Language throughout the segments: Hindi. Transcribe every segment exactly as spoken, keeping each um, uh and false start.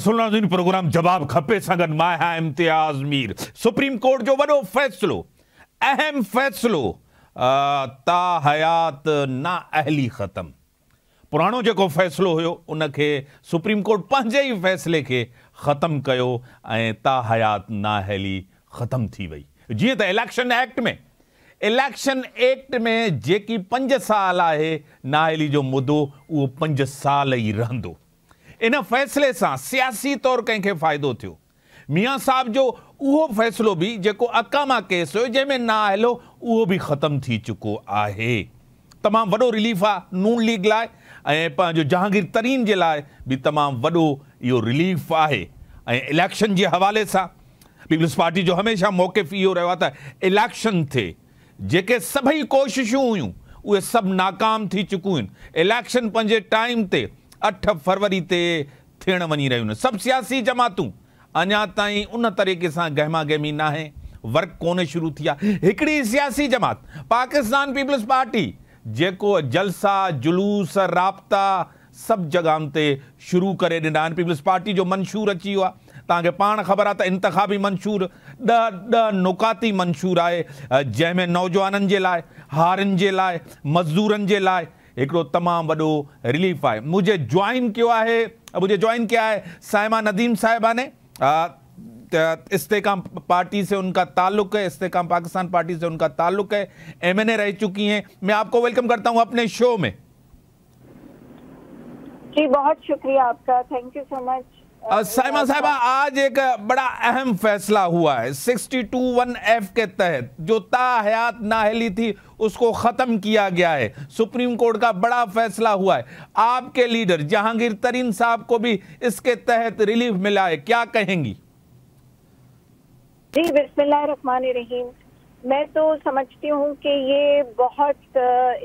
सुन प्रोग्राम जवाब खपे संगन मां है इम्तियाज मीर। सुप्रीम कोर्ट जो वॾो फ़ैसिलो, अहम फ़ैसिलो, ता हयात ना अहली ख़त्म। पुराणो जेको फ़ैसिलो हुयो उनखे सुप्रीम कोर्ट पंहिंजे ई फ़ैसिले खे ख़त्म कयो ऐं ता हयात नाअहली ख़त्म थी वई। जीअं त इलेक्शन एक्ट में इलेक्शन एक्ट में जेकी पंज साल आहे नाअहली जो मुदो उहो पंज साल ई रहंदो। इन फ़ैसिले सां सियासी तौरु कंहिंखे फ़ाइदो थियो। मियाँ साहब जो उहो फ़ैसिलो बि जेको अकामा केस हुयो जंहिंमें नाअहलो उहो बि ख़त्म थी चुको आहे। तमामु वॾो रिलीफ आहे नून लीग लाइ ऐं पंहिंजो जहांगीर तरीन जे लाइ बि तमामु वॾो इहो रिलीफ आहे। ऐं इलेक्शन जे हवाले सां पीपल्स पार्टी जो हमेशह मौक़िफ़ इहो रहियो आहे त इलेक्शन ते जेके सभई कोशिशूं हुयूं उहे सभु नाकाम थी चुकियूं आहिनि। इलेक्शन पंहिंजे टाइम ते अठ फरवरी ते थियण वञी रहियूं आहिनि। सभु सियासी जमातूं अञा ताईं उन तरीक़े सां गहमा गहमी नाहे, वर्क कोन्हे शुरू थी आहे। हिकिड़ी सियासी जमात पाकिस्तान पीपल्स पार्टी जेको जलसा जुलूस राब्ता सभु जॻहियुनि ते शुरू करे ॾिना आहिनि। पीपल्स पार्टी जो मंशूर अची वियो आहे, तव्हांखे पाण ख़बर आहे त इंतिख़ाबी मंशूर ॾह ॾह नुकाती मंशूर आहे जंहिंमें नौजवाननि जे लाइ, हारियुनि जे लाइ, मज़दूरनि जे लाइ हिकिड़ो तमामु वॾो रिलीफ आहे। मुझे जॉइन कयो आहे मुझे जॉइन किया है साइमा नदीम साहिबा ने। इस्तेकाम पार्टी से उनका ताल्लुक है, इस्तेकाम पाकिस्तान पार्टी से उनका ताल्लुक है, एम एन ए रह चुकी हैं। मैं आपको वेलकम करता हूं अपने शो में। जी बहुत शुक्रिया आपका, thank you so much. Saima साहिबा, आज एक बड़ा अहम फैसला हुआ है सिक्सटी टू वन एफ के तहत जो ता हयात नाअहली थी उसको ख़त्म किया गया है। सुप्रीम कोर्ट का बड़ा फैसला हुआ है। आपके लीडर जहांगीर तरीन साहब को भी इसके तहत रिलीफ मिला है, क्या कहेंगी? जी बिस्मिल्लाह रहमान रहीम। मैं तो समझती हूँ कि ये बहुत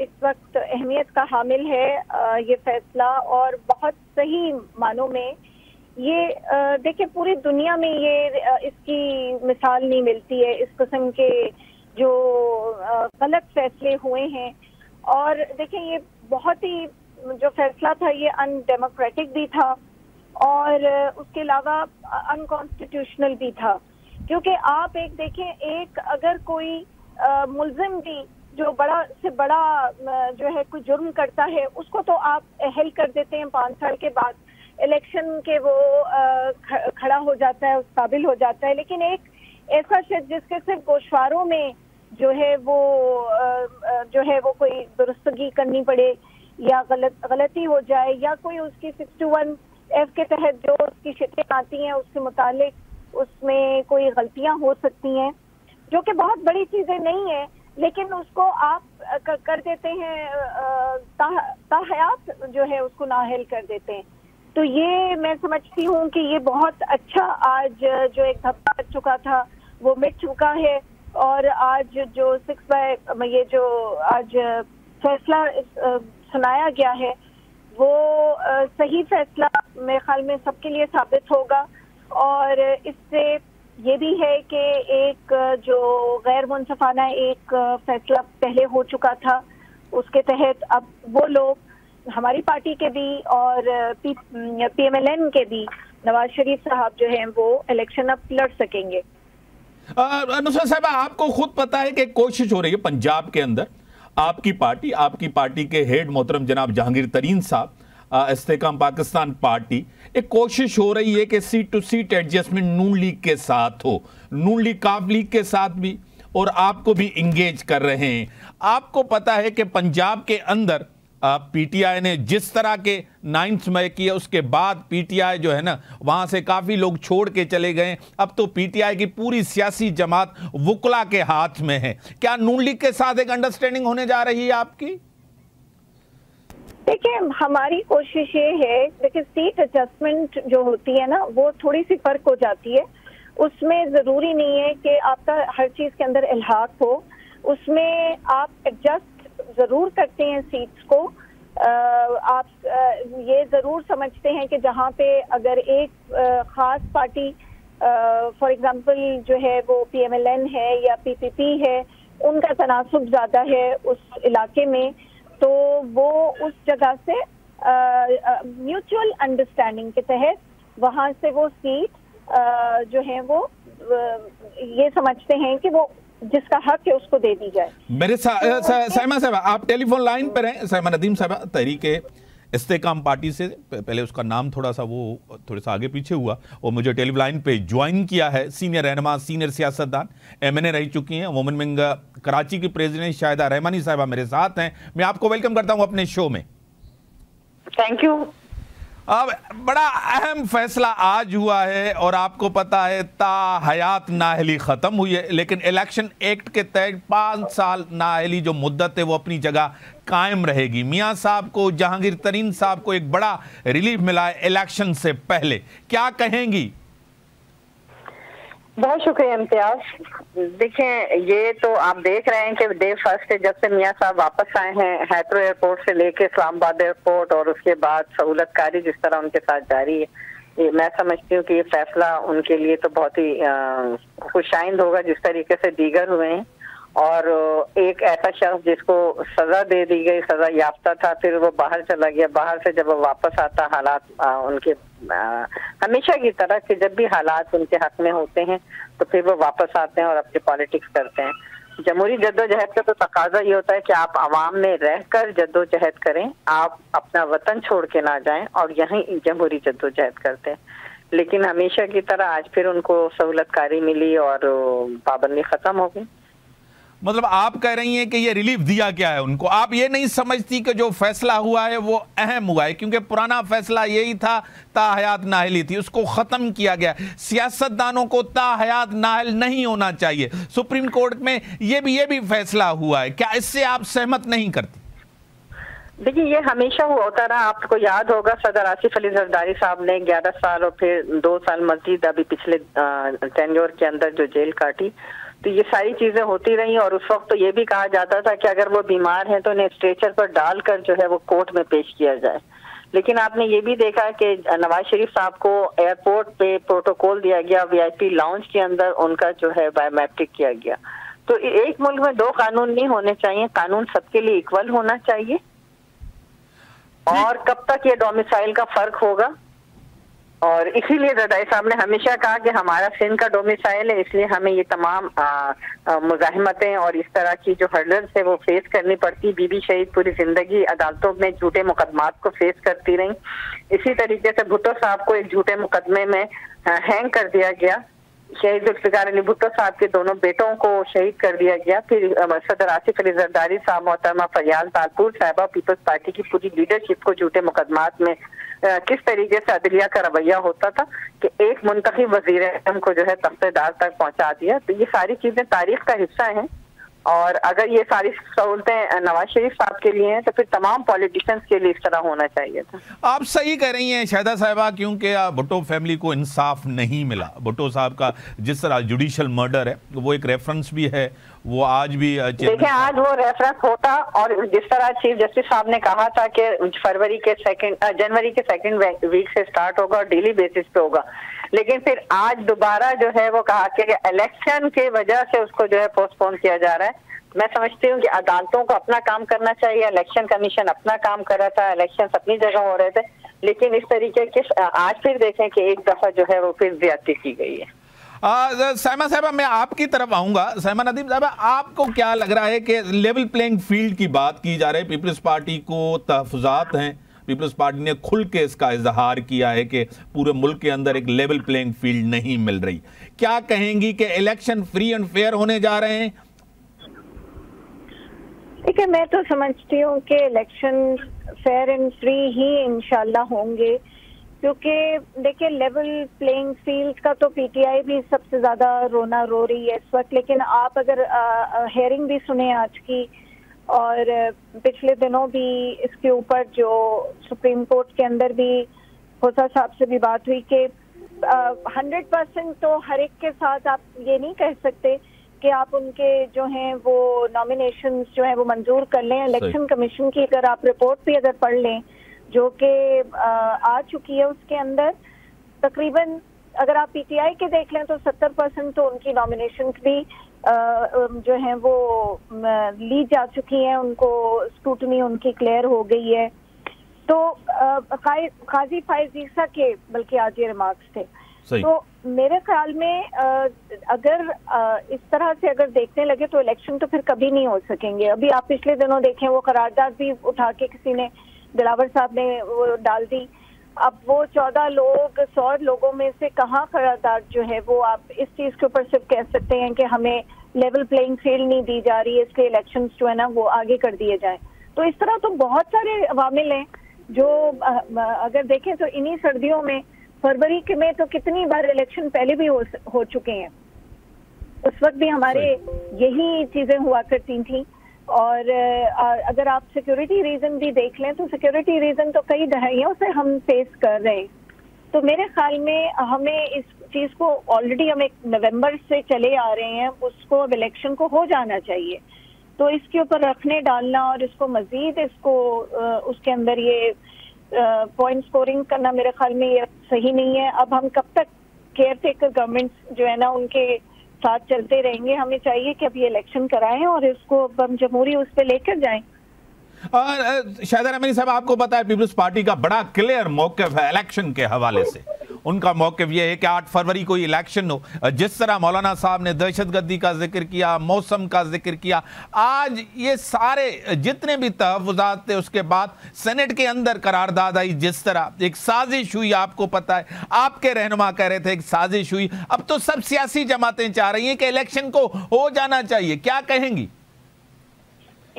इस वक्त अहमियत का हामिल है ये फैसला, और बहुत सही मानों में ये देखिए पूरी दुनिया में ये इसकी मिसाल नहीं मिलती है। इस किस्म के जो गलत फैसले हुए हैं, और देखिए ये बहुत ही जो फैसला था ये अनडेमोक्रेटिक भी था और उसके अलावा अनकॉन्स्टिट्यूशनल भी था, क्योंकि आप एक देखें एक अगर कोई मुलजिम भी जो बड़ा से बड़ा जो है कोई जुर्म करता है उसको तो आप अहल कर देते हैं पाँच साल के बाद, इलेक्शन के वो खड़ा हो जाता है, उस काबिल हो जाता है। लेकिन एक ऐसा शख्स जिसके सिर्फ गोशवारों में जो है वो जो है वो कोई दुरुस्तगी करनी पड़े या गलत गलती हो जाए या कोई उसकी सिक्सटी टू वन एफ के तहत जो उसकी शिकायतें आती हैं उसके मुतालिक उसमें कोई गलतियां हो सकती हैं जो कि बहुत बड़ी चीज़ें नहीं है, लेकिन उसको आप कर देते हैं ता, ता हयात जो है उसको नाअहल कर देते हैं। तो ये मैं समझती हूँ कि ये बहुत अच्छा आज जो एक धब्बा लग चुका था वो मिट चुका है, और आज जो सिक्स बाय ये जो आज फैसला सुनाया गया है वो सही फैसला मेरे ख्याल में सबके लिए साबित होगा। और इससे ये भी है कि एक जो गैर मुनसफाना एक फैसला पहले हो चुका था उसके तहत अब वो लोग हमारी पार्टी के भी और पी, पीएमएलएन के भी नवाज शरीफ साहब जो हैं वो इलेक्शन अब लड़ सकेंगे। नुसरत साहिबा, आपको खुद पता है कि कोशिश हो रही है पंजाब के अंदर, आपकी पार्टी आपकी पार्टी के हेड मोहतरम जनाब जहांगीर तरीन साहब, इस्तेकाम पाकिस्तान पार्टी, एक कोशिश हो रही है कि seat to seat adjustment Noon league के साथ हो, नून लीग काफ लीग के साथ भी, और आपको भी इंगेज कर रहे हैं। आपको पता है कि पंजाब के अंदर पीटीआई ने जिस तरह के नाइन्थ मई किया उसके बाद पीटीआई जो है ना वहाँ से काफ़ी लोग छोड़ के चले गए। अब तो पीटीआई की पूरी सियासी जमात वकला के हाथ में है। क्या नून लीग के साथ एक अंडरस्टैंडिंग होने जा रही है आपकी? देखिए हमारी कोशिश ये है, देखिए सीट एडजस्टमेंट जो होती है ना वो थोड़ी सी फर्क हो जाती है, उसमें ज़रूरी नहीं है कि आपका हर चीज़ के अंदर इल्हाक हो, उसमें आप एडजस्ट ज़रूर करते हैं सीट्स को। आप ये ज़रूर समझते हैं कि जहाँ पे अगर एक ख़ास पार्टी फॉर एग्ज़ाम्पल जो है वो पीएमएलएन है या पीपीपी है उनका तनासब ज़्यादा है उस इलाके में, तो वो उस जगह से म्यूचुअल अंडरस्टैंडिंग के तहत वहाँ से वो सीट जो है वो ये समझते हैं कि वो जिसका हक है उसको दे दी जाए। मेरे सा, तो सा, साइमा साहबा आप टेलीफोन लाइन पर हैं। साइमा नदीम साहबा तहरीके इस्तेकाम पार्टी से, पहले उसका नाम थोड़ा सा वो थोड़ा सा आगे पीछे हुआ, और मुझे टेलीलाइन पे ज्वाइन किया है। सीनियर रहनुमा, सीनियर सियासतदान, एम एन ए रह चुकी हैं, वुमेन विंग कराची की प्रेसिडेंट शाहिदा रहमानी साहबा मेरे साथ हैं। मैं आपको वेलकम करता हूं अपने शो में। Thank you. अब बड़ा अहम फैसला आज हुआ है और आपको पता है ता हयात नाअहली ख़त्म हुई है, लेकिन इलेक्शन एक्ट के तहत पाँच साल नाअहली जो मुद्दत है वो अपनी जगह कायम रहेगी। मियाँ साहब को, जहांगीर तरीन साहब को एक बड़ा रिलीफ मिला है इलेक्शन से पहले, क्या कहेंगी? बहुत शुक्रिया इम्तियाज। देखें, ये तो आप देख रहे हैं कि डे फर्स्ट जब से मियाँ साहब वापस आए हैं, हैथरो एयरपोर्ट से लेके इस्लामाबाद एयरपोर्ट और उसके बाद सहूलतकारी जिस तरह उनके साथ जारी है, मैं समझती हूँ कि ये फैसला उनके लिए तो बहुत ही खुशाइंद होगा जिस तरीके से दीगर हुए हैं। और एक ऐसा शख्स जिसको सजा दे दी गई, सजा याफ्ता था, फिर वो बाहर चला गया, बाहर से जब वो वापस आता हालात उनके आ, हमेशा की तरह कि जब भी हालात उनके हक में होते हैं तो फिर वो वापस आते हैं और अपनी पॉलिटिक्स करते हैं। जमहूरी जद्दोजहद का तो तकाजा ये होता है कि आप आवाम में रहकर जद्दोजहद करें, आप अपना वतन छोड़ के ना जाएं, और यहीं जमहूरी जद्दोजहद करते हैं। लेकिन हमेशा की तरह आज फिर उनको सहूलतकारी मिली और पाबंदी खत्म हो गई। मतलब आप कह रही हैं कि ये रिलीफ दिया गया है उनको, आप ये नहीं समझती कि जो फैसला हुआ है वो अहम हुआ है, क्योंकि पुराना फैसला यही था ता हयात नाअहली थी, उसको ख़त्म किया गया। सियासतदानों को ता हयात नाअहल नहीं होना चाहिए, सुप्रीम कोर्ट में ये भी ये भी फैसला हुआ है, क्या इससे आप सहमत नहीं करती? देखिए, ये हमेशा होता रहा। आपको याद होगा सदर आसिफ अली जरदारी साहब ने ग्यारह साल और फिर दो साल मजीद अभी पिछले टेन्योर के अंदर जो जेल काटी, तो ये सारी चीजें होती रहीं। और उस वक्त तो ये भी कहा जाता था कि अगर वो बीमार हैं तो उन्हें स्ट्रेचर पर डालकर जो है वो कोर्ट में पेश किया जाए। लेकिन आपने ये भी देखा कि नवाज शरीफ साहब को एयरपोर्ट पे प्रोटोकॉल दिया गया, वी आई पी लाउंज के अंदर उनका जो है बायोमेट्रिक किया गया। तो एक मुल्क में दो कानून नहीं होने चाहिए, कानून सबके लिए इक्वल होना चाहिए। और कब तक ये डोमिसाइल का फर्क होगा? और इसीलिए जरदारी साहब ने हमेशा कहा कि हमारा सिंध का डोमिसाइल है, इसलिए हमें ये तमाम मुजाहमतें और इस तरह की जो हर्डल्स है वो फेस करनी पड़ती। बीबी शहीद पूरी जिंदगी अदालतों में झूठे मुकदमात को फेस करती रहीं। इसी तरीके से भुट्टो साहब को एक झूठे मुकदमे में हैंग कर दिया गया, शहीद जुल्फिकार अली भुट्टो साहब के दोनों बेटों को शहीद कर दिया गया। फिर सदर आसिफ अली जरदारी साहब, मोहतरमा फरियाज तालपुर साहिबा, पीपल्स पार्टी की पूरी लीडरशिप को झूठे मुकदमात में आ, किस तरीके से अदलिया का रवैया होता था कि एक मुंतखब वज़ीर-ए-आज़म को जो है तख्तेदार तक पहुंचा दिया। तो ये सारी चीजें तारीख का हिस्सा हैं, और अगर ये सारी सहूलतें नवाज शरीफ साहब के लिए हैं तो फिर तमाम पॉलिटिशियंस के लिए इस तरह होना चाहिए था। आप सही कह रही हैं शाहिदा साहिबा, क्योंकि भुट्टो फैमिली को इंसाफ नहीं मिला। भुट्टो साहब का जिस तरह जुडिशल मर्डर है वो एक रेफरेंस भी है, वो आज भी देखें, आज वो रेफरेंस होता। और जिस तरह चीफ जस्टिस साहब ने कहा था कि फरवरी के सेकंड जनवरी के सेकंड वीक से स्टार्ट होगा और डेली बेसिस पे होगा, लेकिन फिर आज दोबारा जो है वो कहा कि इलेक्शन के वजह से उसको जो है पोस्टपोन किया जा रहा है। मैं समझती हूँ कि अदालतों को अपना काम करना चाहिए। इलेक्शन कमीशन अपना काम कर रहा था, इलेक्शन अपनी जगह हो रहे थे, लेकिन इस तरीके के आज फिर देखें कि एक दफा जो है वो फिर ज्यादती की गई है। साइमा साहबा, मैं आपकी तरफ आऊँगा। साइमा नदीम साहबा, आपको क्या लग रहा है कि लेवल प्लेइंग फील्ड की बात की जा रही है, पीपल्स पार्टी को तहफुजात हैं, पीपल्स पार्टी ने खुल के इसका इजहार किया है कि पूरे मुल्क के अंदर एक लेवल प्लेइंग फील्ड नहीं मिल रही, क्या कहेंगी कि इलेक्शन फ्री एंड फेयर होने जा रहे हैं? ठीक है, मैं तो समझती हूँ कि इलेक्शन फेयर एंड फ्री ही इंशाल्लाह होंगे, क्योंकि देखिए लेवल प्लेइंग फील्ड का तो पी टी आई भी सबसे ज़्यादा रोना रो रही है इस वक्त। लेकिन आप अगर हेयरिंग भी सुने आज की, और पिछले दिनों भी इसके ऊपर जो सुप्रीम कोर्ट के अंदर भी खोसा साहब से भी बात हुई कि हंड्रेड परसेंट तो हर एक के साथ आप ये नहीं कह सकते कि आप उनके जो हैं वो नॉमिनेशंस जो हैं वो मंजूर कर लें। इलेक्शन कमीशन की अगर आप रिपोर्ट भी अगर पढ़ लें जो कि आ चुकी है, उसके अंदर तकरीबन अगर आप पी टी आई के देख लें तो सत्तर परसेंट तो उनकी नॉमिनेशन भी आ, जो हैं वो ली जा चुकी हैं, उनको स्क्रूटनी उनकी क्लियर हो गई है। तो काजी फायजीसा के बल्कि आज ये रिमार्क्स थे। तो मेरे ख्याल में अगर इस तरह से अगर देखने लगे तो इलेक्शन तो फिर कभी नहीं हो सकेंगे। अभी आप पिछले दिनों देखें, वो करारदाद भी उठा के किसी ने, दिलावर साहब ने वो डाल दी। अब वो चौदह लोग सौ लोगों में से कहाँ करारदाद जो है वो आप इस चीज़ के ऊपर सिर्फ कह सकते हैं कि हमें लेवल प्लेइंग फील्ड नहीं दी जा रही है, इसके इलेक्शंस जो है ना वो आगे कर दिए जाएं। तो इस तरह तो बहुत सारे अवामिल हैं जो अगर देखें तो इन्हीं सर्दियों में फरवरी के में तो कितनी बार इलेक्शन पहले भी हो, हो चुके हैं। उस वक्त भी हमारे यही चीज़ें हुआ करती थी। और अगर आप सिक्योरिटी रीजन भी देख लें तो सिक्योरिटी रीजन तो कई दहाइयों से हम फेस कर रहे हैं। तो मेरे ख्याल में हमें इस चीज़ को ऑलरेडी हम एक नवंबर से चले आ रहे हैं, उसको अब इलेक्शन को हो जाना चाहिए। तो इसके ऊपर रखने डालना और इसको मजीद इसको उसके अंदर ये पॉइंट स्कोरिंग करना मेरे ख्याल में ये सही नहीं है। अब हम कब तक केयर टेकर गवर्नमेंट्स जो है ना उनके साथ चलते रहेंगे। हमें चाहिए कि अब ये इलेक्शन कराएं और इसको अब हम जमहूरी उस पर लेकर जाएं। और शाहिदा रहमानी साहब, आपको पता है पीपल्स पार्टी का बड़ा क्लियर मौक़िफ़ है इलेक्शन के हवाले से। उनका मौक़िफ़ यह है कि आठ फरवरी को इलेक्शन हो। जिस तरह मौलाना साहब ने दहशतगर्दी का जिक्र किया, मौसम का जिक्र किया, आज ये सारे जितने भी तहफ़्फ़ुज़ात थे, उसके बाद सेनेट के अंदर करारदाद आई, जिस तरह एक साजिश हुई, आपको पता है आपके रहनुमा कह रहे थे एक साजिश हुई। अब तो सब सियासी जमातें चाह रही हैं कि इलेक्शन को हो जाना चाहिए, क्या कहेंगी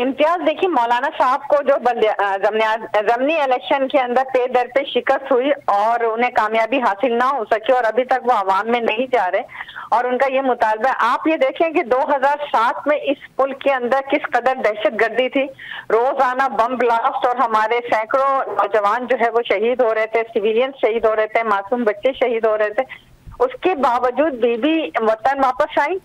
इम्तियाज? देखिए, मौलाना साहब को जो जमनी इलेक्शन के अंदर पे दर पे शिकस्त हुई और उन्हें कामयाबी हासिल ना हो सकी और अभी तक वो आवाम में नहीं जा रहे और उनका ये मुतालबा है। आप ये देखें कि दो हज़ार सात में इस मुल्क के अंदर किस कदर दहशतगर्दी थी, रोजाना बम ब्लास्ट और हमारे सैकड़ों नौजवान जो है वो शहीद हो रहे थे, सिविलियन शहीद हो रहे थे, मासूम बच्चे शहीद हो रहे थे। उसके बावजूद बीबी वतन वापस आई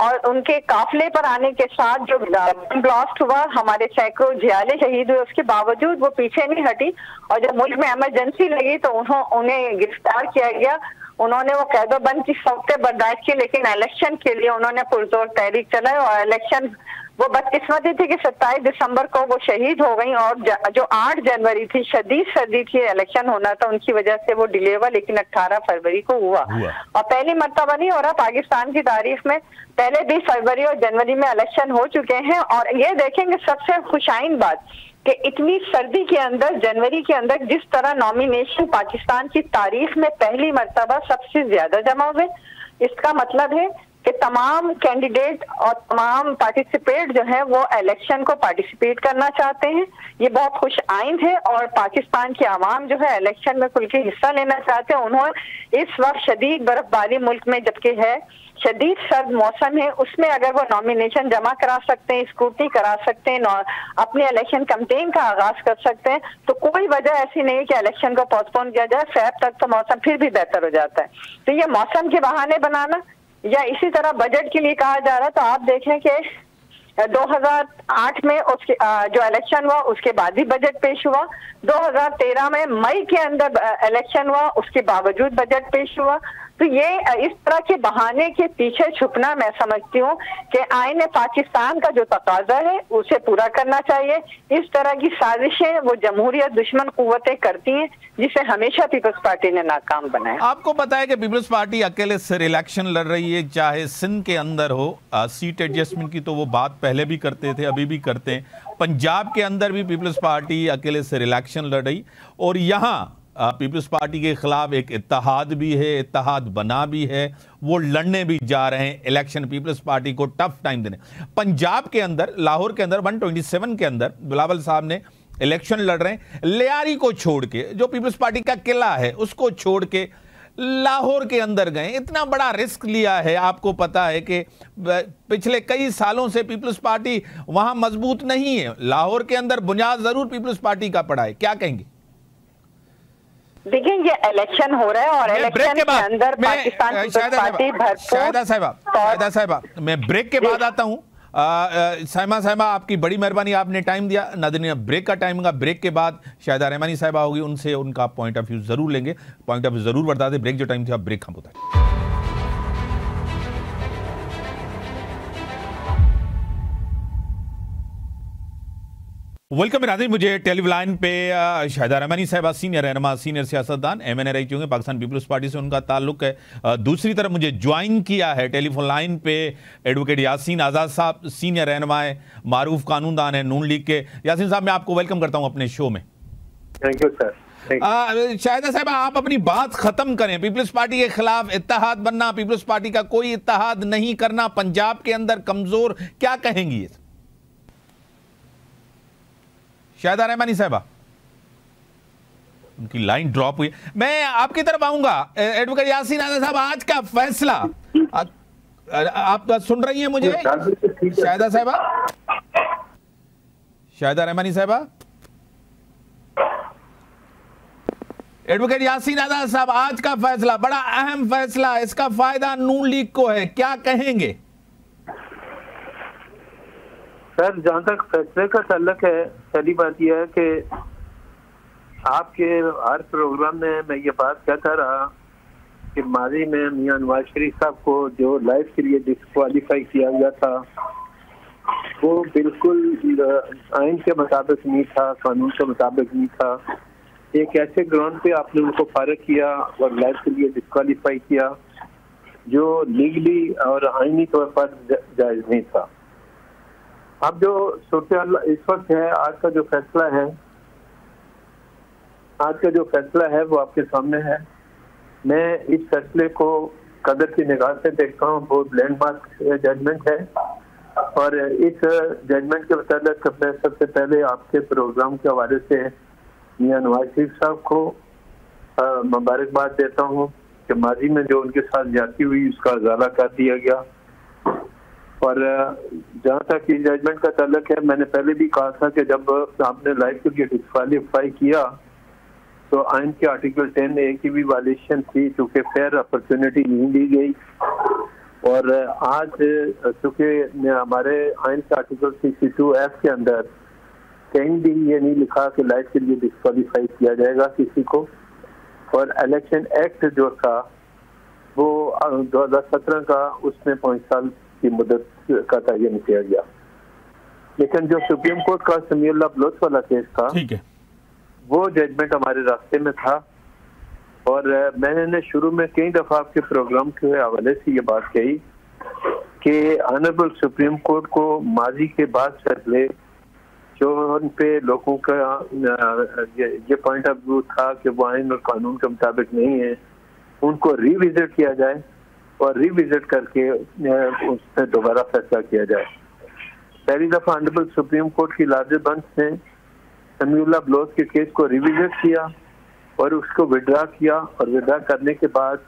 और उनके काफिले पर आने के साथ जो ब्लास्ट हुआ, हमारे सैकड़ों जियाले शहीद हुए, उसके बावजूद वो पीछे नहीं हटी। और जब मुल्क में इमरजेंसी लगी तो उन्हें गिरफ्तार किया गया। उन्होंने वो कैदो बंद की सख्तें बर्दाश्त की, लेकिन इलेक्शन के लिए उन्होंने पुरजोर तहरीक चलाई और इलेक्शन वो बदकिस्मती थी कि सत्ताईस दिसंबर को वो शहीद हो गई और जो आठ जनवरी थी, शदीद सर्दी थी, इलेक्शन होना था, उनकी वजह से वो डिले हुआ, लेकिन अट्ठारह फरवरी को हुआ, हुआ। और पहली मरतबा नहीं हो रहा पाकिस्तान की तारीख में, पहले बीस फरवरी और जनवरी में इलेक्शन हो चुके हैं। और ये देखेंगे सबसे खुशाइन बात कि इतनी सर्दी के अंदर जनवरी के अंदर जिस तरह नॉमिनेशन पाकिस्तान की तारीख में पहली मरतबा सबसे ज्यादा जमा हुए, इसका मतलब है कि तमाम कैंडिडेट और तमाम पार्टिसिपेट जो है वो इलेक्शन को पार्टिसिपेट करना चाहते हैं। ये बहुत खुश आइंद है और पाकिस्तान की आवाम जो है इलेक्शन में खुल के हिस्सा लेना चाहते हैं। उन्होंने इस वक्त शदीद बर्फबारी मुल्क में जबकि है, शदीद सर्द मौसम है, उसमें अगर वो नॉमिनेशन जमा करा सकते हैं, स्क्रूटनी करा सकते हैं, अपने इलेक्शन कैंपेन का आगाज कर सकते हैं, तो कोई वजह ऐसी नहीं है कि इलेक्शन को पोस्टपोन किया जाए। फेब तक तो मौसम फिर भी बेहतर हो जाता है। तो ये मौसम के बहाने बनाना या इसी तरह बजट के लिए कहा जा रहा है। तो आप देखें कि दो हज़ार आठ में उसके जो इलेक्शन हुआ उसके बाद भी बजट पेश हुआ, दो हज़ार तेरह में मई के अंदर इलेक्शन हुआ, उसके बावजूद बजट पेश हुआ। तो ये इस तरह के बहाने के पीछे छुपना, मैं समझती हूँ कि आईन पाकिस्तान का जो तकाजा है उसे पूरा करना चाहिए। इस तरह की साजिशें वो जमहूरियत दुश्मन कुव्वतें करती हैं, जिसे हमेशा पीपल्स पार्टी ने नाकाम बनाया। आपको पता है कि पीपल्स पार्टी अकेले सिर इलेक्शन लड़ रही है, चाहे सिंध के अंदर हो, सीट एडजस्टमेंट की तो वो बात पहले भी करते थे, अभी भी करते हैं, पंजाब के अंदर भी पीपल्स पार्टी अकेले सिर इलेक्शन लड़ रही, और यहाँ पीपल्स पार्टी के खिलाफ एक इत्तेहाद भी है, इत्तेहाद बना भी है, वो लड़ने भी जा रहे हैं इलेक्शन, पीपल्स पार्टी को टफ टाइम देने। पंजाब के अंदर, लाहौर के अंदर, एक सौ सत्ताईस के अंदर बिलावल साहब ने इलेक्शन लड़ रहे हैं, लियारी को छोड़ के जो पीपल्स पार्टी का किला है उसको छोड़ के लाहौर के अंदर गए। इतना बड़ा रिस्क लिया है। आपको पता है कि पिछले कई सालों से पीपल्स पार्टी वहाँ मजबूत नहीं है, लाहौर के अंदर बुनियाद ज़रूर पीपल्स पार्टी का पड़ा है, क्या कहेंगे? देखिए, ये इलेक्शन हो रहा है और इलेक्शन के अंदर पाकिस्तान पीपल्स पार्टी भरपूर। शाहिदा साहिबा, शाहिदा साहिबा, मैं ब्रेक के बाद आता हूँ। साइमा साहिबा, आपकी बड़ी मेहरबानी, आपने टाइम दिया। नादरीन, ब्रेक का टाइम होगा, ब्रेक के बाद शाहिदा रहमानी साहिबा होगी, उनसे उनका पॉइंट ऑफ व्यू जरूर लेंगे, पॉइंट ऑफ व्यू जरूर बता दें। ब्रेक जो टाइम था, ब्रेक हम बताए। वेलकम नाज़रीन, मुझे टेलीविजन पे शाहिदा रहमानी साहिबा सीनियर रहनुमा सीनियर सियासतदान एम एन ए रही चुके हैं, पाकिस्तान पीपल्स पार्टी से उनका ताल्लुक है। दूसरी तरफ मुझे ज्वाइन किया है टेलीफोन लाइन पे एडवोकेट यासीन आज़ाद साहब, सीनियर रहनुमा है, मारूफ कानूनदान है नून लीग के। यासीन साहब, मैं आपको वेलकम करता हूँ अपने शो में। Thank you sir. शाहिदा साहब, आप अपनी बात खत्म करें। पीपल्स पार्टी के खिलाफ इत्तेहाद बनना, पीपल्स पार्टी का कोई इत्तेहाद नहीं करना, पंजाब के अंदर कमजोर, क्या कहेंगी शाहिदा रहमानी साहबा? उनकी लाइन ड्रॉप हुई। मैं आपकी तरफ आऊंगा एडवोकेट यासीन आज़ाद साहब, आज का फैसला आ, आप सुन रही हैं मुझे शाहिदा साहबा? शाहिदा रहमानी साहबा, एडवोकेट यासीन आज़ाद साहब, आज का फैसला बड़ा अहम फैसला, इसका फायदा नून लीग को है, क्या कहेंगे? सर, जहां तक फैसले का ताल्लुक है, पहली बात यह है कि आपके हर प्रोग्राम में मैं ये बात कहता रहा कि माजी में मियां नवाज शरीफ साहब को जो लाइफ के लिए डिस्क्वालीफाई किया गया था वो बिल्कुल आइन के मुताबिक नहीं था, कानून के मुताबिक नहीं था। एक ऐसे ग्राउंड पे आपने उनको फारग किया और लाइफ के लिए डिस्क्वालीफाई किया जो लीगली और आइनी तौर पर जायज नहीं था। अब जो सूरत इस वक्त है, आज का जो फैसला है, आज का जो फैसला है वो आपके सामने है। मैं इस फैसले को कदर की निगाह से देखता हूँ, बहुत लैंडमार्क जजमेंट है और इस जजमेंट के मुताबिक मैं सबसे पहले आपके प्रोग्राम के हवाले से मियां नवाज शरीफ साहब को मुबारकबाद देता हूँ कि माजी में जो उनके साथ ज्यादती हुई उसका उजाला कर दिया गया। और जहाँ तक इस जजमेंट का ताल्लुक है, मैंने पहले भी कहा था कि जब आपने लाइफ के लिए डिस्क्वालीफाई किया तो आइन के आर्टिकल टेन ए की भी वायलेशन थी, चूँकि फेयर अपॉर्चुनिटी नहीं दी गई। और आज चूँकि हमारे आइन के आर्टिकल सिक्सटी टू एफ के अंदर कहीं भी ये नहीं लिखा कि लाइफ के लिए डिस्क्वालीफाई किया जाएगा किसी को। और इलेक्शन एक्ट जो था वो दो हज़ार सत्रह का, उसमें पाँच साल की मुद्दत का तयन किया गया। लेकिन जो सुप्रीम कोर्ट का समीउल्लाह बलोच वाला केस था, ठीक है, वो जजमेंट हमारे रास्ते में था। और मैंने शुरू में कई दफ़ा आपके प्रोग्राम के हवाले से ये बात कही कि ऑनरेबल सुप्रीम कोर्ट को माजी के बाद फैसले जो उन पे लोगों का ये, ये पॉइंट ऑफ व्यू था कि वो आइन और कानून के मुताबिक नहीं है, उनको रिविजिट किया जाए और रिविजिट करके उस पर दोबारा फैसला किया जाए। पहली दफ़ा ऑनरेबल सुप्रीम कोर्ट की लार्जर बेंच ने समीउल्लाह बलोच के केस को रिविजिट किया और उसको विड्रा किया। और विड्रा करने के बाद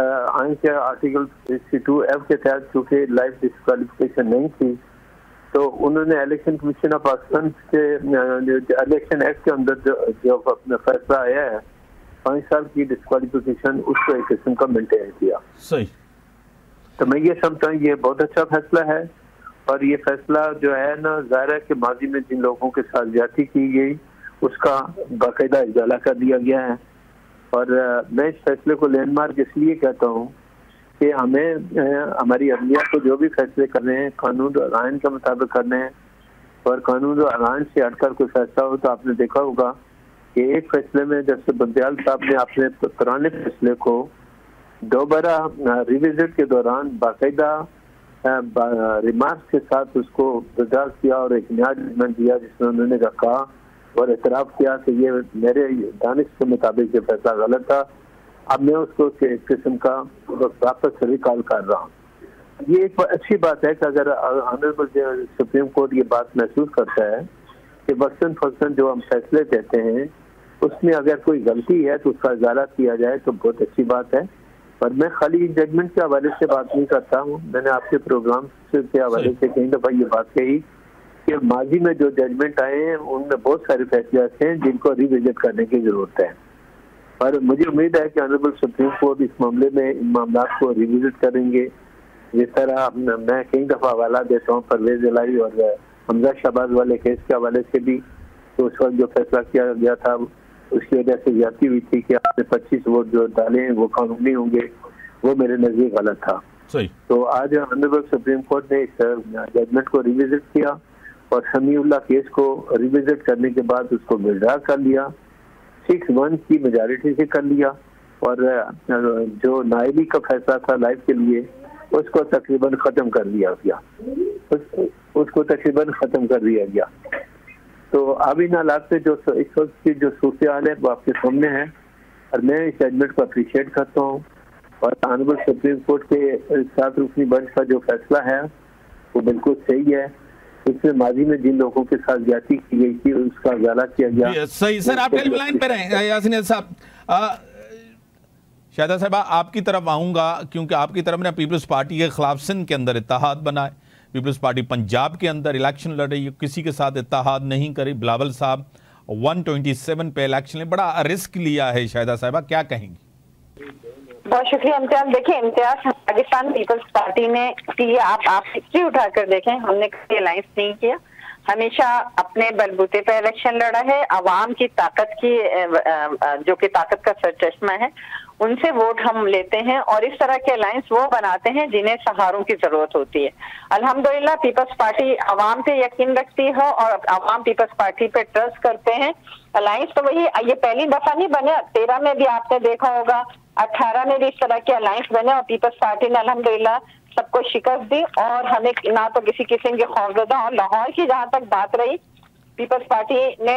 आइन के आर्टिकल सिक्सटी टू एफ के तहत चूँकि लाइफ डिस्क्वालिफिकेशन नहीं थी, तो उन्होंने इलेक्शन कमीशन ऑफ पाकिस्तान के इलेक्शन एक्ट के अंदर जो, जो अपना फैसला आया है पाँच साल की डिस्क्वालिफिकेशन, उसको एक किस्म का मेंटेन किया। सही। तो मैं ये समझता हूँ ये बहुत अच्छा फैसला है। और ये फैसला जो है ना, जाहिर है कि माजी में जिन लोगों के साथ ज्यादती की गई उसका बाकायदा उजाला कर दिया गया है। और मैं इस फैसले को लैंडमार्क इसलिए कहता हूँ कि हमें हमारी अदलिया को जो भी फैसले करने हैं कानून और आइन के मुताबिक करने हैं। और कानून और आइन से हटकर कोई फैसला हो तो आपने देखा होगा कि एक फैसले में जैसे बंदयाल साहब ने अपने पुराने फैसले को दोबारा रिविजिट के दौरान बाकायदा रिमार्क्स के साथ उसको बदलाव किया और एक नया जजमेंट दिया जिसमें उन्होंने रखा और एतराफ़ किया कि ये मेरे दानिश के मुताबिक ये फैसला गलत था। अब मैं उसको एक किस्म का वापस रिकॉल कर रहा हूँ। ये एक अच्छी बात है कि अगर ऑनरेबल सुप्रीम कोर्ट ये बात महसूस करता है कि वक्सन फक्सन जो हम फैसले देते हैं उसमें अगर कोई गलती है तो उसका इजारा किया जाए तो बहुत अच्छी बात है। पर मैं खाली जजमेंट के हवाले से बात नहीं करता हूँ, मैंने आपके प्रोग्राम के हवाले से कहीं दफ़ा ये बात कही कि माजी में जो जजमेंट आए हैं उनमें बहुत सारे फैसले ऐसे हैं जिनको रिविजिट करने की ज़रूरत है। और मुझे उम्मीद है कि ऑनरेबल सुप्रीम कोर्ट इस मामले में इन मामला को रिविजिट करेंगे। जिस तरह मैं कई दफ़ा हवाला देता हूँ परवेज इलाही और हमजा शहबाज वाले केस के हवाले से भी, तो उस वक्त जो फैसला किया गया था उसकी वजह से ज्यादती हुई थी कि आपने पच्चीस वोट जो डाले हैं वो कानूनी होंगे, वो मेरे नज़रिए गलत था। तो आज ऑनरेबल सुप्रीम कोर्ट ने इस जजमेंट को रिविजिट किया और शमीउल्लाह केस को रिविजिट करने के बाद उसको विड्रॉ कर लिया, सिक्स वन की मेजॉरिटी से कर लिया और जो नाइली का फैसला था लाइफ के लिए उसको तकरीबन ख़त्म कर दिया गया उस, उसको तकरीबन ख़त्म कर दिया गया। तो अब इन हालात में जो इस वक्त की जो सूरत हाल है वो आपके सामने है और मैं इस जजमेंट को अप्रिशिएट करता हूँ और ऑनरेबल सुप्रीम कोर्ट के सात रुकनी बेंच का जो फैसला है वो बिल्कुल सही है। इसमें माजी में जिन लोगों के साथ ज्यादती की गई थी उसका उजाला किया गया। सही सर, आप टेलीलाइन पर हैं यासीन साहब। शाहिदा साहब आपकी तरफ आऊँगा क्योंकि आपकी तरफ ने पीपल्स पार्टी के खिलाफ सिंध के अंदर इत्तेहाद बनाए, पीपल्स पार्टी पंजाब के अंदर इलेक्शन लड़ रही है, किसी के साथ इत्तेहाद नहीं करी। बिलावल साहब एक सौ सत्ताईस पे इलेक्शन में बड़ा रिस्क लिया है, शाहिदा साहिबा क्या कहेंगी? बहुत शुक्रिया इम्तियाज। देखिए इम्तियाज, पाकिस्तान पीपल्स पार्टी ने की आप आप हिस्ट्री उठाकर देखें, हमने कभी अलायंस नहीं किया, हमेशा अपने बलबूते पर इलेक्शन लड़ा है। आवाम की ताकत की जो कि ताकत का सरचश्मा है उनसे वोट हम लेते हैं और इस तरह के अलायंस वो बनाते हैं जिन्हें सहारों की जरूरत होती है। अल्हम्दुलिल्लाह पीपल्स पार्टी आवाम पे यकीन रखती है और आवाम पीपल्स पार्टी पे ट्रस्ट करते हैं। अलायंस तो वही, ये पहली दफा नहीं बना, तेरह में भी आपने देखा होगा, अट्ठारह में भी इस तरह के अलायंस बने और पीपल्स पार्टी ने अल्हम्दुलिल्लाह सबको शिकस्त दी और हमें ना तो किसी किस्म के खौफजदा। और लाहौर की जहाँ तक बात रही, पीपल्स पार्टी ने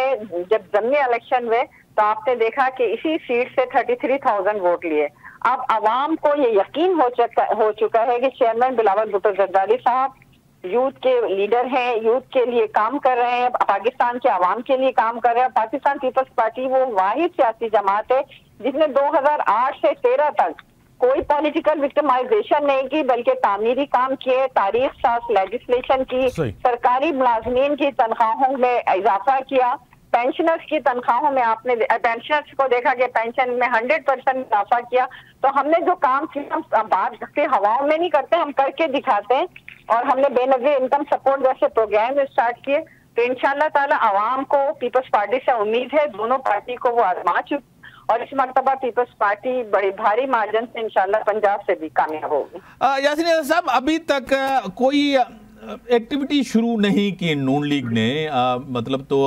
जब जमनी इलेक्शन हुए तो आपने देखा कि इसी सीट से तैंतीस हज़ार वोट लिए। अब आवाम को ये यकीन हो चुका हो चुका है कि चेयरमैन बिलावल भुट्टो जरदारी साहब यूथ के लीडर हैं, यूथ के लिए काम कर रहे हैं, पाकिस्तान के आवाम के लिए काम कर रहे हैं। पाकिस्तान पीपल्स पार्टी वो वाहिद सियासी जमात है जिसने दो हज़ार आठ से तेरह तक कोई पॉलिटिकल विक्टिमाइजेशन नहीं की बल्कि तामीरी काम किए, तारीख साज लेजिस्लेशन की, सरकारी मुलाजमीन की तनख्वाहों में इजाफा किया, पेंशनर्स की तनख्वाहों में आपने पेंशनर्स को देखा कि पेंशन में हंड्रेड परसेंट इजाफा किया। तो हमने जो काम किया हम बात के हवाओं में नहीं करते, हम करके दिखाते हैं और हमने बेनजीर इनकम सपोर्ट जैसे प्रोग्राम स्टार्ट किए। तो इंशाल्लाह ताला आवाम को पीपल्स पार्टी से उम्मीद है, दोनों पार्टी को वो आजमा चुकी और इस मरतबा पीपल्स पार्टी बड़े भारी मार्जिन से इंशाल्लाह पंजाब से भी कामयाब होगी। यासीन अज़ाद साहब, अभी तक कोई एक्टिविटी शुरू नहीं की नून लीग ने, आ, मतलब तो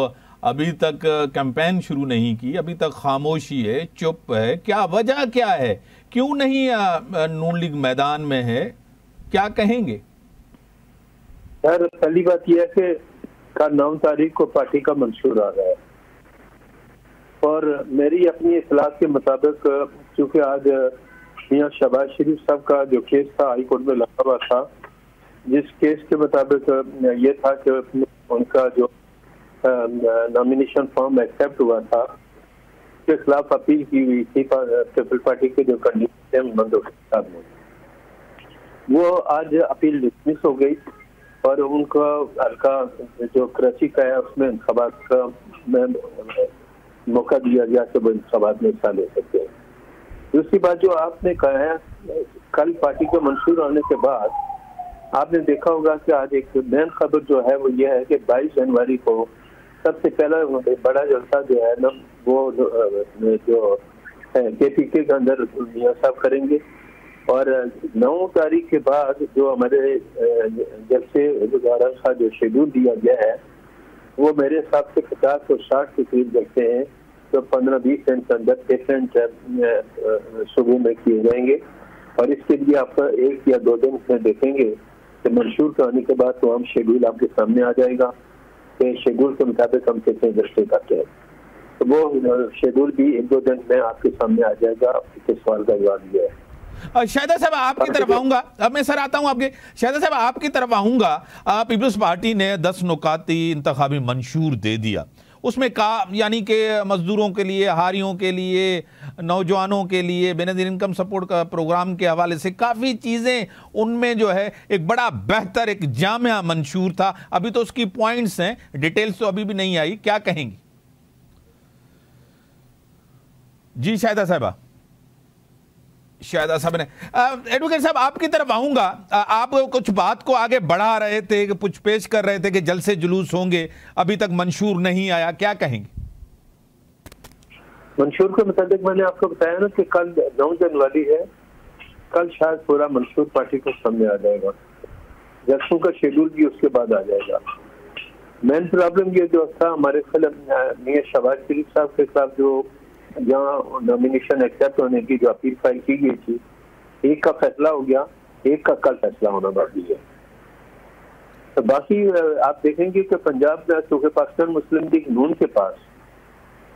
अभी तक कैंपेन शुरू नहीं की, अभी तक खामोशी है, चुप है, क्या वजह क्या है, क्यों नहीं आ, नून लीग मैदान में है, क्या कहेंगे? सर पहली बात यह है कि कल नौ तारीख को पार्टी का मंशूर आ रहा है और मेरी अपनी इतलात के मुताबिक चूँकि आज मियाँ शहबाज शरीफ साहब का जो केस था हाई कोर्ट में लगा हुआ था, जिस केस के मुताबिक ये था कि उनका जो नॉमिनेशन फॉर्म एक्सेप्ट हुआ था उसके खिलाफ अपील की हुई थी पीपल पार्टी के जो कंडीशन साहब ने, वो आज अपील डिसमिस हो गई और उनका हल्का जो कराची का है उसमें इंतबात का मौका दिया गया कि वो इंतबात में हिस्सा ले सकते हैं। दूसरी बात जो आपने कहा है, कल पार्टी के मंशूर होने के बाद आपने देखा होगा कि आज एक मेन खबर जो है वो ये है कि बाईस जनवरी को सबसे पहला बड़ा जलसा जो है ना वो जो के पी के के अंदर मियाँ साहब करेंगे और नौ तारीख के बाद जो हमारे जलसे गुजारा का जो शेड्यूल दिया गया है वो मेरे हिसाब से पचास और साठ के करीब रखते हैं, तो पंद्रह बीस दिन के अंदर पेशेंट सुबह में किए जाएंगे और इसके लिए आप एक या दो दिन में देखेंगे कि मंशूर कराने के बाद तो हम शेड्यूल आपके सामने आ जाएगा कि शेड्यूल के मुताबिक हम कितने दस्ते करते हैं, तो वो शेड्यूल भी एक दो दिन में आपके सामने आ जाएगा। आपके सवाल का जवाब दिया है। शाहिदा साहब आपकी तरफ आऊँगा, अब मैं सर आता हूँ आपके, शाहिदा साहब आपकी तरफ आऊँगा। पीपल्स पार्टी ने दस नुकाती इंतखाबी मंशूर दे दिया, उसमें कहा यानी कि मजदूरों के लिए, हारियों के लिए, नौजवानों के लिए, बेनजीर इनकम सपोर्ट का प्रोग्राम के हवाले से काफ़ी चीज़ें उनमें जो है एक बड़ा बेहतर एक जामिया मंशूर था। अभी तो उसकी पॉइंट्स हैं, डिटेल्स तो अभी भी नहीं आई, क्या कहेंगी? जी शाहिदा साहबा, शाहिदा साहब ने एडवोकेट साहब आपकी तरफ आऊँगा। आप कुछ बात को आगे बढ़ा रहे थे, कुछ पेश कर रहे थे कि जलसे जुलूस होंगे, अभी तक मंशूर नहीं आया, क्या कहेंगे? मंशूर के मुताबिक मैंने आपको बताया ना कि कल नौ जनवरी है, कल शायद पूरा मंशूर पार्टी को सामने आ जाएगा, जलसों का शेड्यूल भी उसके बाद आ जाएगा। मेन प्रॉब्लम ये जो था हमारे खिलाफ शहबाज शरीफ साहब के खिलाफ जो जहाँ नॉमिनेशन एक्सेप्ट होने की जो अपील फाइल की गई थी, एक का फैसला हो गया, एक का कल फैसला होना बाकी है। तो बाकी आप देखेंगे कि पंजाब में चूँकि पाकिस्तान मुस्लिम लीग नून के पास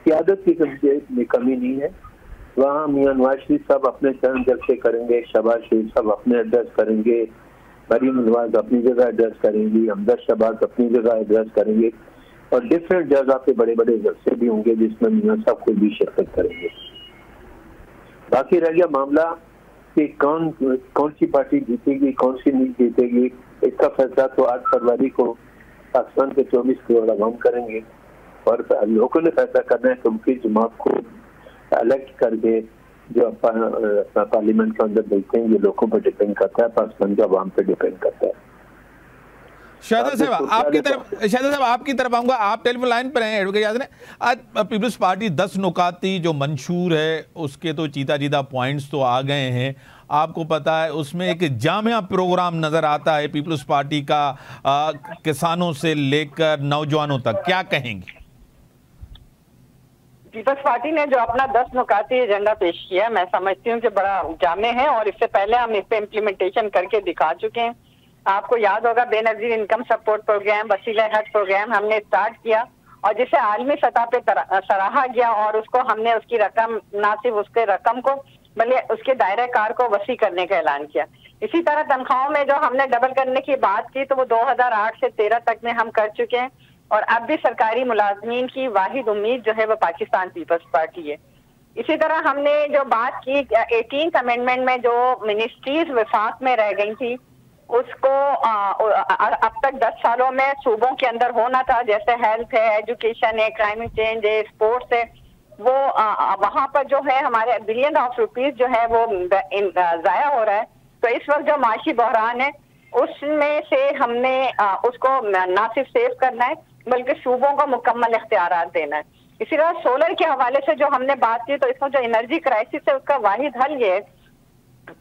क्यादत की समझ में कमी नहीं है, वहाँ मियाँ नवाज शरीफ साहब अपने चरण जलसे करेंगे, शहबाज शरीफ साहब अपने एड्रेस करेंगे, मरीम नवाज अपनी जगह एड्रेस करेंगी, हमदर्द शहबाज अपनी जगह एड्रेस करेंगे और डिफरेंट जगह पे बड़े बड़े जलसे भी होंगे जिसमें मियाँ साहब खुद भी शिरकत करेंगे। बाकी रह गया मामला कि कौन कौन सी पार्टी जीतेगी कौन सी नहीं जीतेगी, इसका फैसला तो आठ फरवरी को पाकिस्तान के चौबीस करोड़ अवाम करेंगे और लोगों ने फैसला करना है कि उनकी जमात को अलग करके जो अपना पार्लियामेंट के अंदर देखते हैं ये लोगों पर डिपेंड करता है, पाकिस्तान के अवाम पर डिपेंड करता है। शाहिदा साहब आपकी तरफ शाहिदा साहब आपकी तरफ आऊँगा, आप टेलीफोन लाइन पर हैं। एडवोकेट याद ने आज पीपल्स पार्टी दस नुकाती जो मंशूर है उसके तो चीता चीता पॉइंट्स तो आ गए हैं, आपको पता है उसमें एक जामिया प्रोग्राम नज़र आता है पीपल्स पार्टी का, आ, किसानों से लेकर नौजवानों तक, क्या कहेंगे? पीपल्स पार्टी ने जो अपना दस नुकाती एजेंडा पेश किया मैं समझती हूँ कि बड़ा जामे है और इससे पहले हम इस पर इम्प्लीमेंटेशन करके दिखा चुके हैं। आपको याद होगा बेनजीर इनकम सपोर्ट प्रोग्राम, वसीले हट प्रोग्राम हमने स्टार्ट किया और जिसे आलमी सतह पे सराहा गया और उसको हमने उसकी रकम ना सिर्फ उसके रकम को बल्कि उसके दायरा कार को वसी करने का ऐलान किया। इसी तरह तनख्वाहों में जो हमने डबल करने की बात की तो वो दो हजार आठ से तेरह तक में हम कर चुके हैं और अब भी सरकारी मुलाजमीन की वाहिद उम्मीद जो है वो पाकिस्तान पीपल्स पार्टी है। इसी तरह हमने जो बात की अठारहवें अमेंडमेंट में जो मिनिस्ट्रीज विफाक में रह गई थी उसको आ, अब तक दस सालों में सूबों के अंदर होना था, जैसे हेल्थ है, एजुकेशन है, क्लाइमेट चेंज है, स्पोर्ट्स है, वो आ, वहाँ पर जो है हमारे बिलियन ऑफ रुपीज जो है वो जाया हो रहा है। तो इस वक्त जो माशी बहरान है उसमें से हमने आ, उसको ना सिर्फ सेव करना है बल्कि सूबों को मुकम्मल इख्तियारात देना है। इसी तरह सोलर के हवाले से जो हमने बात की तो इसमें जो एनर्जी क्राइसिस है उसका वाहिद हल ये है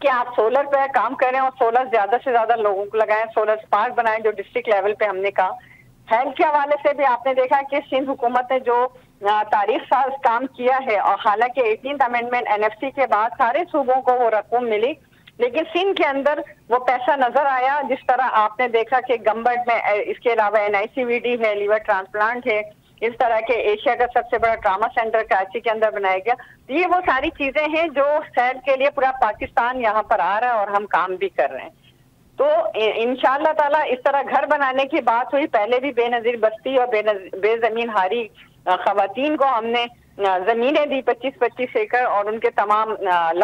कि आप सोलर पे काम करें और सोलर ज्यादा से ज्यादा लोगों को लगाएं, सोलर पार्क बनाएं जो डिस्ट्रिक्ट लेवल पे हमने कहा। हेल्थ के हवाले से भी आपने देखा कि सिंध हुकूमत ने जो तारीख साज काम किया है और हालांकि eighteen amendment N F C के बाद सारे सूबों को वो रकम मिली लेकिन सिंध के अंदर वो पैसा नजर आया। जिस तरह आपने देखा कि गंबट में इसके अलावा N I C V D है, लीवर ट्रांसप्लांट है, इस तरह के एशिया का सबसे बड़ा ट्रामा सेंटर कराची के अंदर बनाया गया। ये वो सारी चीजें हैं जो सैर के लिए पूरा पाकिस्तान यहाँ पर आ रहा है और हम काम भी कर रहे हैं। तो इंशाअल्लाह ताला इस तरह घर बनाने की बात हुई, पहले भी बेनजीर बस्ती और बेजमीन हारी खवातीन को हमने जमीनें दी पच्चीस पच्चीस एकड़ और उनके तमाम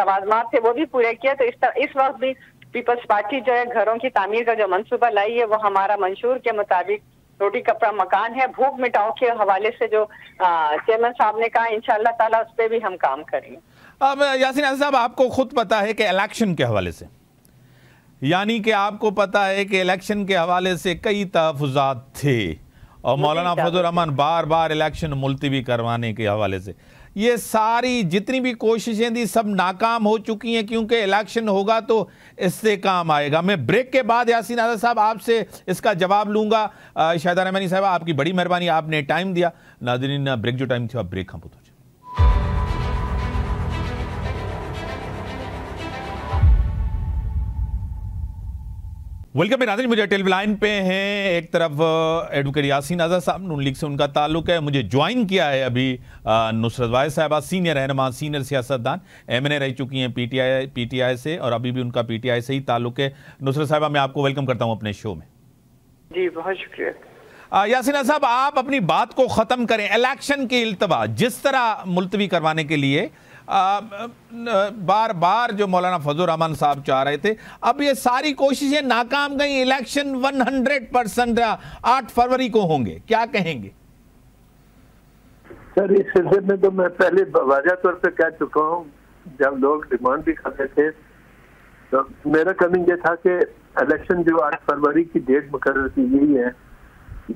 लवाजमात थे वो भी पूरे किया। तो इस तरह इस वक्त भी पीपल्स पार्टी जो है घरों की तामीर का जो मंसूबा लाई है वो हमारा मंशूर के मुताबिक रोटी कपड़ा मकान है। भूख मिटाओ के हवाले से जो चेयरमैन साहब ने कहा इंशाअल्लाह ताला उस पे भी हम काम करेंगे। अब यासीन आज़ाद साहब आपको खुद पता है कि इलेक्शन के हवाले से, यानी कि आपको पता है कि इलेक्शन के हवाले से कई तहफुजात थे और मौलाना फजल रहमान बार बार इलेक्शन मुलतवी करवाने के हवाले से ये सारी जितनी भी कोशिशें थी सब नाकाम हो चुकी हैं क्योंकि इलेक्शन होगा तो इससे काम आएगा। मैं ब्रेक के बाद यासीन आज़ाद साहब आपसे इसका जवाब लूँगा। शाहिदा रहमानी साहब आपकी बड़ी मेहरबानी, आपने टाइम दिया। नाज़रीन ब्रेक जो टाइम था ब्रेक हम पूछो। वेलकम है नाज़रीन, मुझे टेलीविजन लाइन पे हैं। एक तरफ एडवोकेट यासीन आज़ाद साहब, नून लीग से उनका ताल्लुक है, मुझे ज्वाइन किया है अभी नुसरत वाहिद साहबा, सीनियर रहनुमा, सीनियर सियासतदान, एम एन ए रह चुकी हैं P T I P T I से और अभी भी उनका पी टी आई से ही ताल्लुक है। नुसरत साहबा मैं आपको वेलकम करता हूँ अपने शो में। जी बहुत शुक्रिया। यासीन साहब आप अपनी बात को ख़त्म करें, इलेक्शन की इल्तवा जिस तरह मुलतवी करवाने के लिए आ, बार बार जो मौलाना फजल रहमान साहब चाह रहे थे, अब ये सारी कोशिशें नाकाम गई। इलेक्शन सौ परसेंट आठ फरवरी को होंगे, क्या कहेंगे? सर इस सिलसिले में तो मैं पहले वाज़ेह तौर पे कह चुका हूँ, जब लोग डिमांड भी करते थे तो मेरा कमिंग ये था कि इलेक्शन जो आठ फरवरी की डेट मुकर्रर की गई है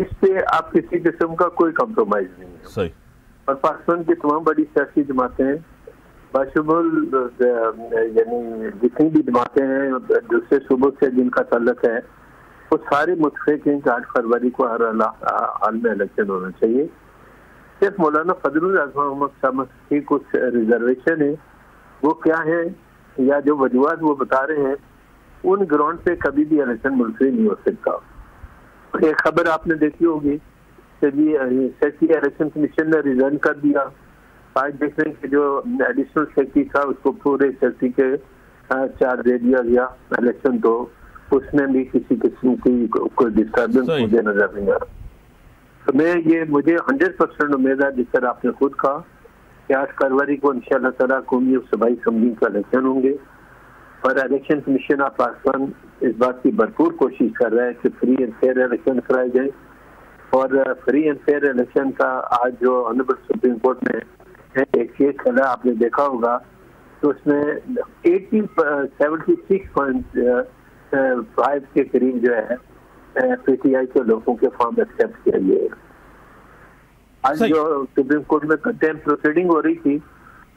इस पे आप किसी किस्म का कोई कॉम्प्रोमाइज नहीं है सही। और पाकिस्तान की तमाम बड़ी सियासी जमातें बाशुबुल यानी जितनी भी जमातें हैं दूसरे सूबों से जिनका ताल्लुक है वो सारे मुतफिक हैं कि आठ फरवरी को हर आलमी इलेक्शन होना चाहिए। सिर्फ मौलाना फजलुल आज़म मोहम्मद साहब की कुछ रिजर्वेशन है, वो क्या है या जो वजूहत वो बता रहे हैं, उन ग्राउंड पे कभी भी इलेक्शन मुलतवी नहीं हो सकता। एक खबर आपने देखी होगी कि जी सेक्रेटरी इलेक्शन कमीशन ने रिजाइन कर दिया। आज देख रहे हैं कि जो एडिशनल सेक्रेटरी था उसको पूरे सेक्रेटरी के चार्ज दे दिया गया इलेक्शन, तो उसमें भी किसी किस्म की कोई डिस्टर्बेंस मुझे नजर नहीं आ रहा। तो मैं ये मुझे हंड्रेड परसेंट उम्मीद है, जिस तरह आपने खुद कहा कि आठ फरवरी को इंशाल्लाह ताला कौमी सूबाई असम्बली का इलेक्शन होंगे और इलेक्शन कमीशन ऑफ पाकिस्तान इस बात की भरपूर कोशिश कर रहा है कि फ्री एंड फेयर इलेक्शन कराए जाए। और फ्री एंड फेयर इलेक्शन का आज जो ऑनरेबल सुप्रीम कोर्ट ने एक केस चला, आपने देखा होगा, तो उसमें eighty seventy six point five के करीब जो है पी टी आई के लोगों के फॉर्म एक्सेप्ट किया गए। आज जो सुप्रीम कोर्ट में कंटेम्प्ट प्रोसीडिंग हो रही थी,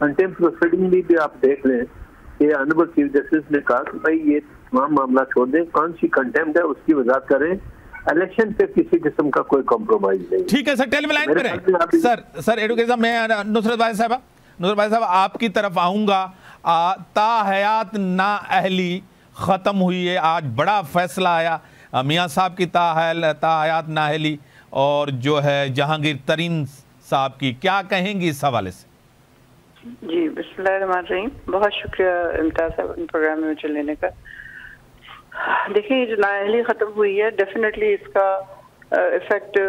कंटेम्प्ट प्रोसीडिंग भी, भी आप देख लें, ये अनुभव चीफ जस्टिस ने कहा कि भाई ये तमाम मामला छोड़ दें, कौन सी कंटेम्प्ट है उसकी वजाहत करें, इलेक्शन पे किसी किस्म का कोई कॉम्प्रोमाइज नहीं। ठीक है सर, टेलीविजन लाइन पे रहें। सर सर एडवोकेट साहब, मैं नुसरत भाई साहब नुसरत भाई साहब आपकी तरफ आऊँगा। ताहयात ना अहली ख़त्म हुई है, आज बड़ा फैसला आया मियाँ साहब की ताहल ताहयात ना अहली और जो है जहांगीर तरीन साहब की, क्या कहेंगी इस हवाले से? जी बिस्मिल्लाहिर्रहमानिर्रहीम, बहुत शुक्रिया इम्तियाज़ साहब इन प्रोग्राम में मुझे लेने का। देखिए जो नाअहली ख़त्म हुई है, डेफिनेटली इसका इफ़ेक्ट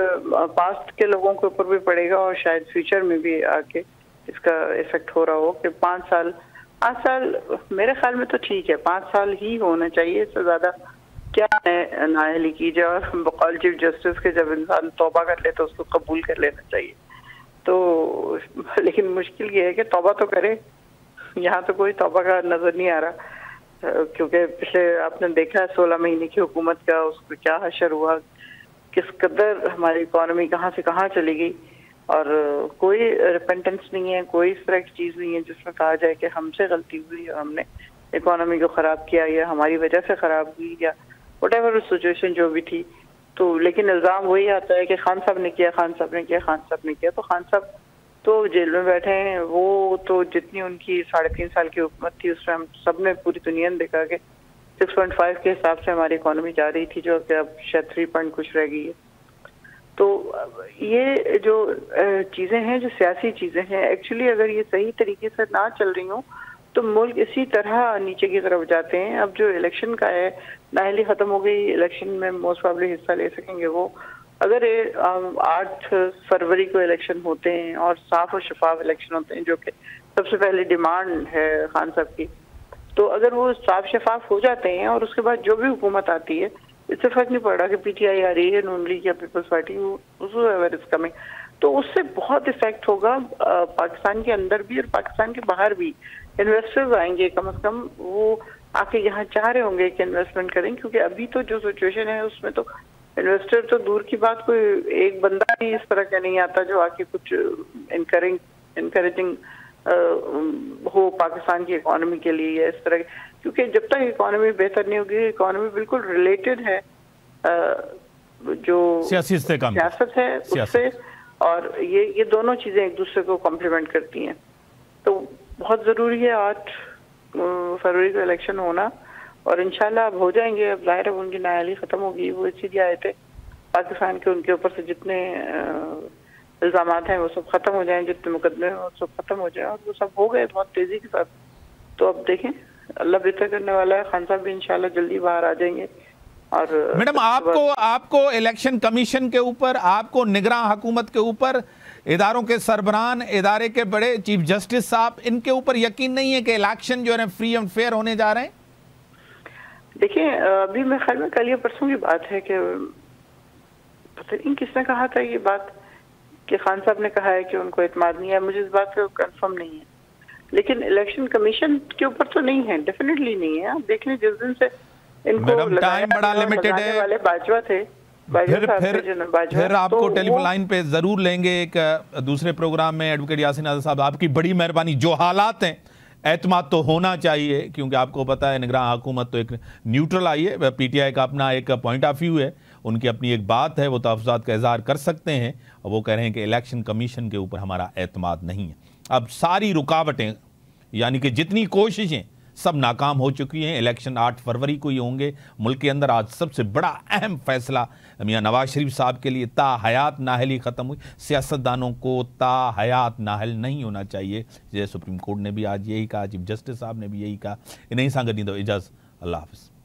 पास्ट के लोगों के ऊपर भी पड़ेगा और शायद फ्यूचर में भी आके इसका इफ़ेक्ट हो रहा हो कि पाँच साल पाँच साल मेरे ख्याल में तो ठीक है, पाँच साल ही होना चाहिए, इससे ज़्यादा क्या है नाअहली की। जब बकौल चीफ जस्टिस के जब इंसान तौबा कर ले तो उसको कबूल कर लेना चाहिए, तो लेकिन मुश्किल ये है कि तौबा तो करे, यहाँ तो कोई तौबा का नज़र नहीं आ रहा, क्योंकि पिछले आपने देखा है सोलह महीने की हुकूमत का उसको क्या हशर हुआ, किस कदर हमारी इकॉनमी कहाँ से कहाँ चली गई, और कोई रिपेंटेंस नहीं है, कोई इस तरह की चीज़ नहीं है जिसमें कहा जाए कि हमसे गलती हुई और हमने इकॉनमी को ख़राब किया या हमारी वजह से ख़राब हुई या वट एवर सिचुएशन जो भी थी। तो लेकिन इल्ज़ाम वही आता है कि खान साहब ने किया खान साहब ने किया खान साहब ने किया तो खान साहब तो जेल में बैठे हैं। वो तो जितनी उनकी साढ़े तीन साल की हुकूमत थी उसमें हम सब ने पूरी दुनिया ने देखा कि सिक्स पॉइंट फाइव के हिसाब से हमारी इकॉनमी जा रही थी, जो कि अब शायद थ्री पॉइंट कुछ रह गई है। तो ये जो चीज़ें हैं, जो सियासी चीज़ें हैं, एक्चुअली अगर ये सही तरीके से ना चल रही हों तो मुल्क इसी तरह नीचे की तरफ जाते हैं। अब जो इलेक्शन का है, नाअहली ख़त्म हो गई, इलेक्शन में मोस्ट प्रॉब्ली हिस्सा ले सकेंगे वो, अगर आठ फरवरी को इलेक्शन होते हैं और साफ और शफाफ इलेक्शन होते हैं, जो कि सबसे पहले डिमांड है खान साहब की, तो अगर वो साफ शफाफ हो जाते हैं और उसके बाद जो भी हुकूमत आती है इससे फर्क नहीं पड़ रहा कि पी टी आई आ रही है, नून लीग या पीपल्स पार्टी, उसमें इसमें तो उससे बहुत इफेक्ट होगा पाकिस्तान के अंदर भी और पाकिस्तान के बाहर भी। इन्वेस्टर्स आएंगे, कम से कम वो आके यहाँ चाह रहे होंगे कि इन्वेस्टमेंट करें, क्योंकि अभी तो जो सिचुएशन है उसमें तो इन्वेस्टर तो दूर की बात, कोई एक बंदा भी इस तरह का नहीं आता जो आके कुछ इनकरेज इनकरेजिंग हो पाकिस्तान की इकॉनमी के लिए या इस तरह, क्योंकि जब तक इकॉनमी बेहतर नहीं होगी, इकॉनमी बिल्कुल रिलेटेड है आ, जो सियासत है उससे, और ये ये दोनों चीज़ें एक दूसरे को कॉम्प्लीमेंट करती हैं। तो बहुत ज़रूरी है आठ फरवरी को इलेक्शन होना और इंशाल्लाह अब हो जाएंगे। अब ज़ाहिर है उनकी नाअहली ख़त्म होगी, वो इसीलिए आए थे पाकिस्तान के, उनके ऊपर से जितने इल्ज़ाम हैं वो सब ख़त्म हो जाएं, जितने मुकदमे हैं वो सब ख़त्म हो जाएं, और वो सब हो गए बहुत तेज़ी के साथ। तो अब देखें, अल्लाह बेहतर करने वाला है, खान साहब भी इंशाल्लाह जल्दी बाहर आ जाएंगे। और मैडम आपको आपको इलेक्शन कमीशन के ऊपर, आपको निगरां हुकूमत के ऊपर, इदारों के सरबराहान, इदारे के बड़े चीफ जस्टिस साहब, इनके ऊपर यकीन नहीं है कि इलेक्शन जो है फ्री एंड फेयर होने जा रहे हैं? देखिए अभी मैं ख्याल में कल या परसों की बात है कि पता नहीं किसने कहा था ये बात कि खान साहब ने कहा है कि उनको इतमाद नहीं है, मुझे इस बात का कन्फर्म नहीं है, लेकिन इलेक्शन कमीशन के ऊपर तो नहीं है, डेफिनेटली नहीं है। आप देख लें जिस दिन से इनको टाइम बड़ा लिमिटेड है, वाले बाजवा थे, फिर फिर फिर आपको टेलीफोन लाइन पे जरूर लेंगे एक दूसरे प्रोग्राम में। एडवोकेट यासीन आज़ाद साहब आपकी बड़ी मेहरबानी, जो हालात हैं एतमाद तो होना चाहिए, क्योंकि आपको पता है निगरान हुकूमत तो एक न्यूट्रल आई है, पी टी आई का अपना एक पॉइंट ऑफ व्यू है, उनकी अपनी एक बात है, वो तहफ़्ज़ात का इजहार कर सकते हैं, और वो कह रहे हैं कि इलेक्शन कमीशन के ऊपर हमारा एतमाद नहीं है। अब सारी रुकावटें यानी कि जितनी कोशिशें सब नाकाम हो चुकी हैं। इलेक्शन आठ फरवरी को ही होंगे मुल्क के अंदर। आज सबसे बड़ा अहम फैसला मियाँ नवाज शरीफ साहब के लिए ता हयात नाहली ख़त्म हुई। सियासतदानों को ता हयात नाहल नहीं होना चाहिए, जैसे सुप्रीम कोर्ट ने भी आज यही कहा, चीफ जस्टिस साहब ने भी यही कहा। नहीं सांगनी दो इजाज़त, अल्लाह हाफ़िज़।